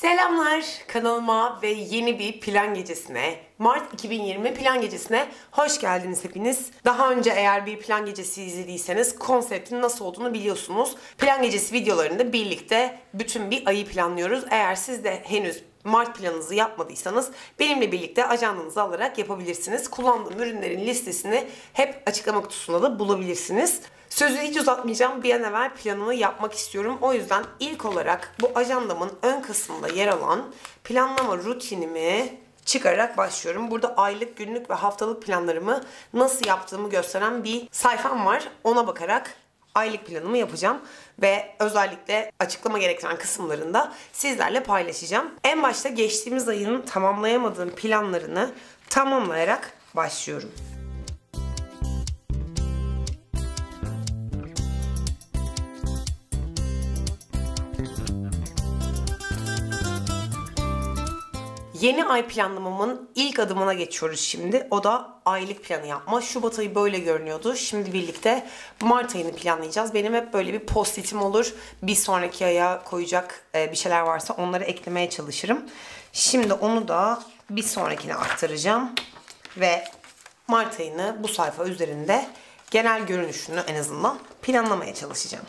Selamlar, kanalıma ve yeni bir plan gecesine, Mart 2020 plan gecesine hoş geldiniz hepiniz. Daha önce eğer bir plan gecesi izlediyseniz konseptin nasıl olduğunu biliyorsunuz. Plan gecesi videolarında birlikte bütün bir ayı planlıyoruz. Eğer siz de henüz Mart planınızı yapmadıysanız benimle birlikte ajandanızı alarak yapabilirsiniz. Kullandığım ürünlerin listesini hep açıklama kutusunda da bulabilirsiniz. Sözü hiç uzatmayacağım, bir an evvel planımı yapmak istiyorum. O yüzden ilk olarak bu ajandamın ön kısmında yer alan planlama rutinimi çıkararak başlıyorum. Burada aylık, günlük ve haftalık planlarımı nasıl yaptığımı gösteren bir sayfam var. Ona bakarak aylık planımı yapacağım ve özellikle açıklama gerektiren kısımlarında sizlerle paylaşacağım. En başta geçtiğimiz ayın tamamlayamadığım planlarını tamamlayarak başlıyorum. Yeni ay planlamamın ilk adımına geçiyoruz şimdi. O da aylık planı yapma. Şubat ayı böyle görünüyordu. Şimdi birlikte Mart ayını planlayacağız. Benim hep böyle bir post-it'im olur. Bir sonraki aya koyacak bir şeyler varsa onları eklemeye çalışırım. Şimdi onu da bir sonrakine aktaracağım. Ve Mart ayını bu sayfa üzerinde genel görünüşünü en azından planlamaya çalışacağım.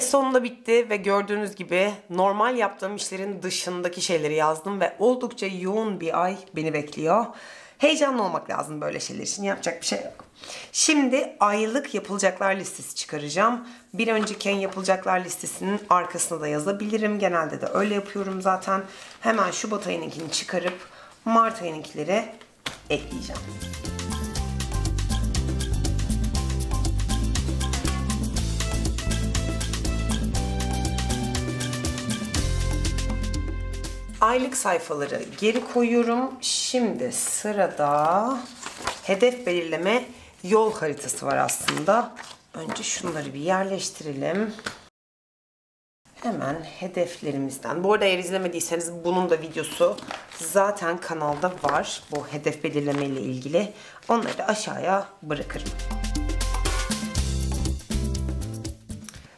Sonunda bitti ve gördüğünüz gibi normal yaptığım işlerin dışındaki şeyleri yazdım ve oldukça yoğun bir ay beni bekliyor. Heyecanlı olmak lazım böyle şeyler için, yapacak bir şey yok. Şimdi aylık yapılacaklar listesi çıkaracağım. Bir önceki yapılacaklar listesinin arkasına da yazabilirim. Genelde de öyle yapıyorum zaten. Hemen Şubat ayınınkini çıkarıp Mart ayınınkileri ekleyeceğim. Aylık sayfaları geri koyuyorum. Şimdi sırada hedef belirleme yol haritası var aslında. Önce şunları bir yerleştirelim. Hemen hedeflerimizden. Bu arada eğer izlemediyseniz bunun da videosu zaten kanalda var. Bu hedef belirleme ile ilgili. Onları da aşağıya bırakırım.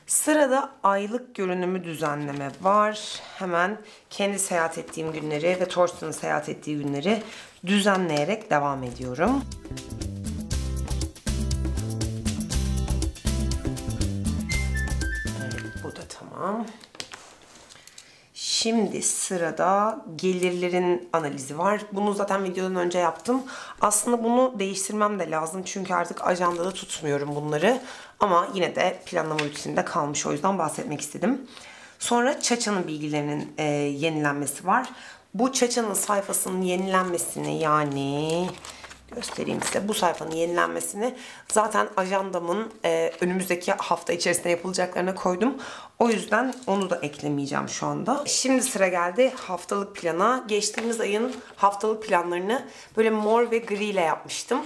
Sırada aylık görünümü düzenleme var. Hemen kendi seyahat ettiğim günleri ve Torsten'ın seyahat ettiği günleri düzenleyerek devam ediyorum. Evet, bu da tamam. Şimdi sırada gelirlerin analizi var. Bunu zaten videodan önce yaptım. Aslında bunu değiştirmem de lazım. Çünkü artık ajandada tutmuyorum bunları. Ama yine de planlama rutininde kalmış. O yüzden bahsetmek istedim. Sonra Çaça'nın bilgilerinin yenilenmesi var. Bu Çaça'nın sayfasının yenilenmesini, yani göstereyim size. Bu sayfanın yenilenmesini zaten ajandamın önümüzdeki hafta içerisinde yapılacaklarına koydum. O yüzden onu da eklemeyeceğim şu anda. Şimdi sıra geldi haftalık plana. Geçtiğimiz ayın haftalık planlarını böyle mor ve gri ile yapmıştım.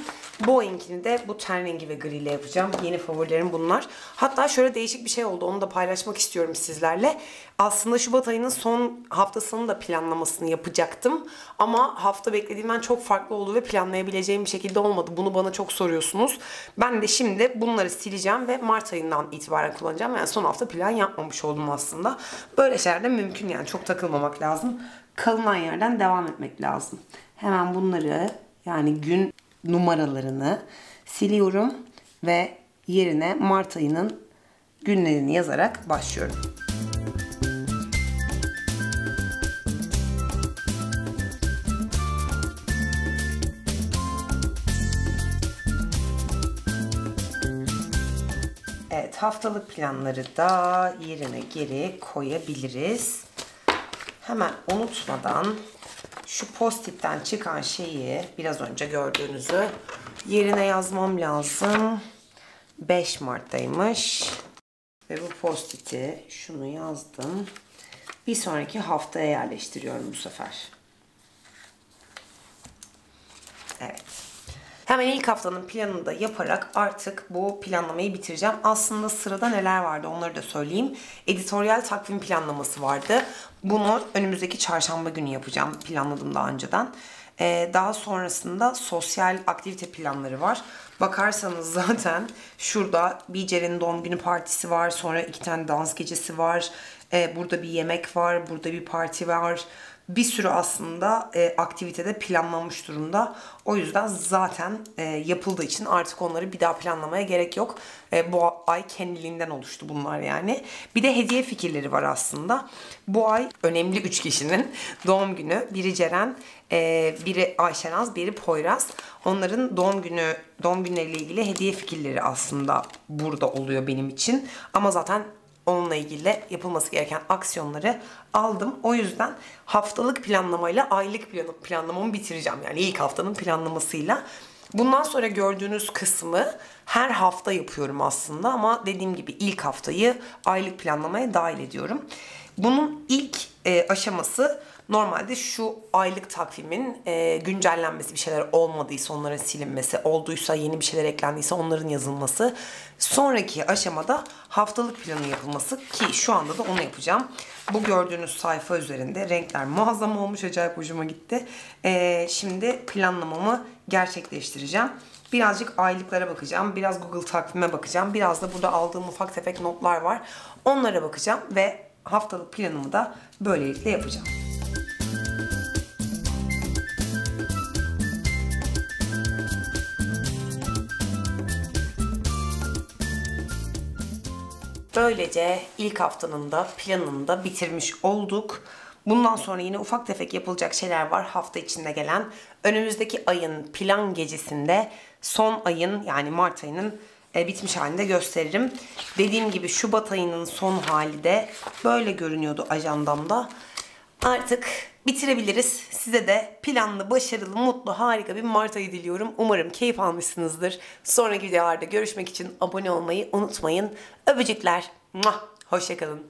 Bu ayınkini de bu ten rengi ve gri ile yapacağım. Yeni favorilerim bunlar. Hatta şöyle değişik bir şey oldu. Onu da paylaşmak istiyorum sizlerle. Aslında Şubat ayının son haftasının da planlamasını yapacaktım. Ama hafta beklediğimden çok farklı oldu ve planlayabileceğim bir şekilde olmadı. Bunu bana çok soruyorsunuz. Ben de şimdi bunları sileceğim ve Mart ayından itibaren kullanacağım. Yani son hafta plan yapmamış oldum aslında. Böyle şeyler de mümkün, yani çok takılmamak lazım. Kalınan yerden devam etmek lazım. Hemen bunları, yani gün numaralarını siliyorum ve yerine Mart ayının günlerini yazarak başlıyorum. Evet, haftalık planları da yerine geri koyabiliriz. Hemen unutmadan şu post-it'ten çıkan şeyi, biraz önce gördüğünüzü, yerine yazmam lazım. 5 Mart'taymış. Ve bu post-it'i, şunu yazdım. Bir sonraki haftaya yerleştiriyorum bu sefer. Evet. Hemen ilk haftanın planını da yaparak artık bu planlamayı bitireceğim. Aslında sırada neler vardı onları da söyleyeyim. Editoryal takvim planlaması vardı. Bunu önümüzdeki çarşamba günü yapacağım. Planladım daha önceden. Daha sonrasında sosyal aktivite planları var. Bakarsanız zaten şurada bir Ceren'in doğum günü partisi var. Sonra 2 tane dans gecesi var. Burada bir yemek var. Burada bir parti var. Bir sürü aslında aktivitede planlanmış durumda. O yüzden zaten yapıldığı için artık onları bir daha planlamaya gerek yok. Bu ay kendiliğinden oluştu bunlar yani. Bir de hediye fikirleri var aslında. Bu ay önemli 3 kişinin doğum günü. Biri Ceren, biri Ayşenaz, biri Poyraz. Onların doğum günleriyle ilgili hediye fikirleri aslında burada oluyor benim için. Ama zaten onunla ilgili yapılması gereken aksiyonları aldım. O yüzden haftalık planlamayla aylık planlamamı bitireceğim. Yani ilk haftanın planlamasıyla. Bundan sonra gördüğünüz kısmı her hafta yapıyorum aslında. Ama dediğim gibi ilk haftayı aylık planlamaya dahil ediyorum. Bunun ilk aşaması normalde şu aylık takvimin güncellenmesi, bir şeyler olmadıysa onların silinmesi, olduysa yeni bir şeyler eklendiyse onların yazılması. Sonraki aşamada haftalık planı yapılması ki şu anda da onu yapacağım. Bu gördüğünüz sayfa üzerinde renkler muazzam olmuş, acayip hoşuma gitti. Şimdi planlamamı gerçekleştireceğim. Birazcık aylıklara bakacağım, biraz Google takvime bakacağım, biraz da burada aldığım ufak tefek notlar var. Onlara bakacağım ve haftalık planımı da böylelikle yapacağım. Böylece ilk haftanın da planını da bitirmiş olduk. Bundan sonra yine ufak tefek yapılacak şeyler var hafta içinde gelen. Önümüzdeki ayın plan gecesinde son ayın, yani Mart ayının bitmiş halini de gösteririm. Dediğim gibi Şubat ayının son hali de böyle görünüyordu ajandamda. Artık bitirebiliriz. Size de planlı, başarılı, mutlu, harika bir Mart ayı diliyorum. Umarım keyif almışsınızdır. Sonraki videolarda görüşmek için abone olmayı unutmayın. Öpücükler. Hoşça kalın.